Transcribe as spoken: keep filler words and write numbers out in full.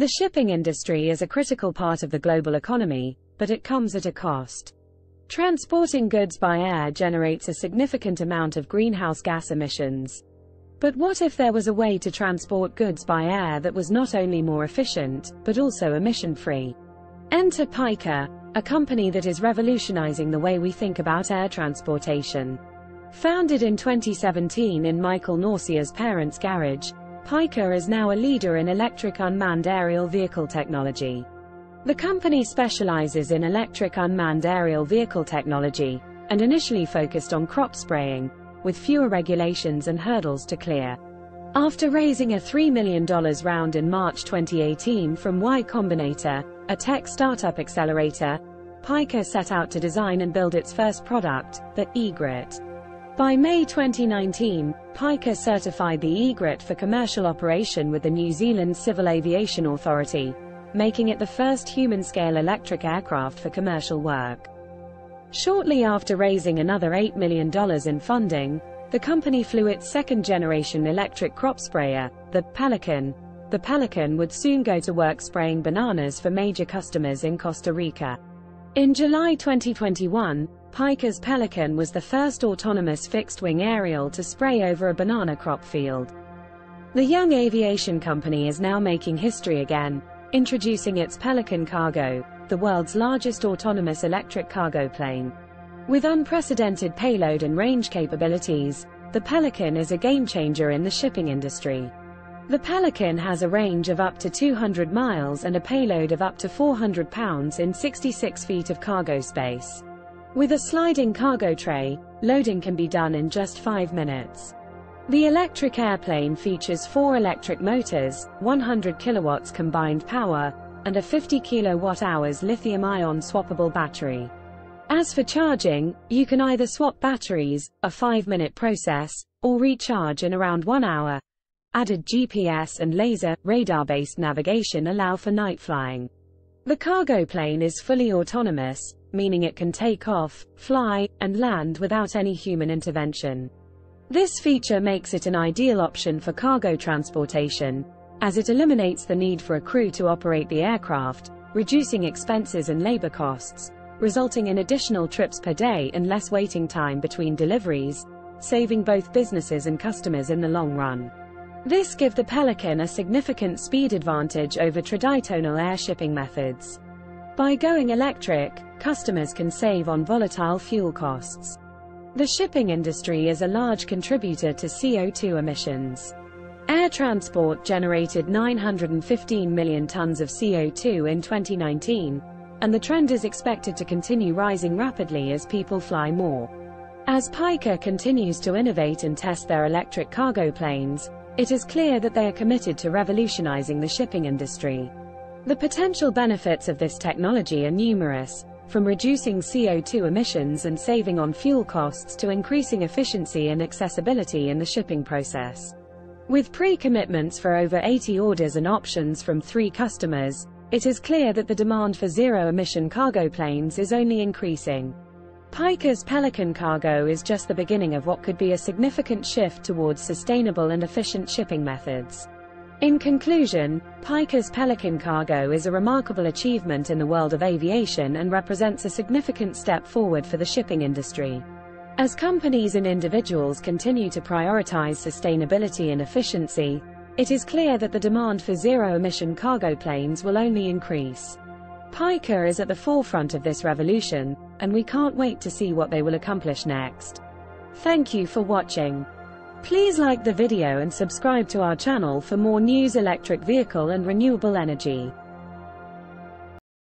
The shipping industry is a critical part of the global economy, but it comes at a cost. Transporting goods by air generates a significant amount of greenhouse gas emissions. But what if there was a way to transport goods by air that was not only more efficient, but also emission-free? Enter Pyka, a company that is revolutionizing the way we think about air transportation. Founded in twenty seventeen in Michael Norcia's parents' garage, Pyka is now a leader in electric unmanned aerial vehicle technology. The company specializes in electric unmanned aerial vehicle technology, and initially focused on crop spraying, with fewer regulations and hurdles to clear. After raising a three million dollars round in March twenty eighteen from Y Combinator, a tech startup accelerator, Pyka set out to design and build its first product, the Egret. By May twenty nineteen, Pyka certified the Egret for commercial operation with the New Zealand Civil Aviation Authority, making it the first human-scale electric aircraft for commercial work. Shortly after raising another eight million dollars in funding, the company flew its second-generation electric crop sprayer, the Pelican. The Pelican would soon go to work spraying bananas for major customers in Costa Rica. In July twenty twenty-one, Pyka's Pelican was the first autonomous fixed-wing aerial to spray over a banana crop field. The young aviation company is now making history again, introducing its Pelican Cargo, the world's largest autonomous electric cargo plane. With unprecedented payload and range capabilities, the Pelican is a game-changer in the shipping industry. The Pelican has a range of up to two hundred miles and a payload of up to four hundred pounds in sixty-six feet of cargo space. With a sliding cargo tray, loading can be done in just five minutes. The electric airplane features four electric motors, one hundred kilowatts combined power, and a fifty kilowatt hours lithium-ion swappable battery. As for charging, you can either swap batteries, a five-minute process, or recharge in around one hour. Added G P S and laser, radar-based navigation allow for night flying. The cargo plane is fully autonomous, meaning it can take off, fly, and land without any human intervention. This feature makes it an ideal option for cargo transportation, as it eliminates the need for a crew to operate the aircraft, reducing expenses and labor costs, resulting in additional trips per day and less waiting time between deliveries, saving both businesses and customers in the long run. This gives the Pelican a significant speed advantage over traditional air shipping methods. By going electric, customers can save on volatile fuel costs. The shipping industry is a large contributor to C O two emissions. Air transport generated nine hundred fifteen million tons of C O two in twenty nineteen, and the trend is expected to continue rising rapidly as people fly more. As Pyka continues to innovate and test their electric cargo planes, it is clear that they are committed to revolutionizing the shipping industry. The potential benefits of this technology are numerous, from reducing C O two emissions and saving on fuel costs to increasing efficiency and accessibility in the shipping process. With pre-commitments for over eighty orders and options from three customers, it is clear that the demand for zero-emission cargo planes is only increasing. Pyka's Pelican Cargo is just the beginning of what could be a significant shift towards sustainable and efficient shipping methods. In conclusion, Pyka's Pelican Cargo is a remarkable achievement in the world of aviation and represents a significant step forward for the shipping industry. As companies and individuals continue to prioritize sustainability and efficiency, it is clear that the demand for zero-emission cargo planes will only increase. Pyka is at the forefront of this revolution, and we can't wait to see what they will accomplish next. Thank you for watching. Please like the video and subscribe to our channel for more news, electric vehicle and renewable energy.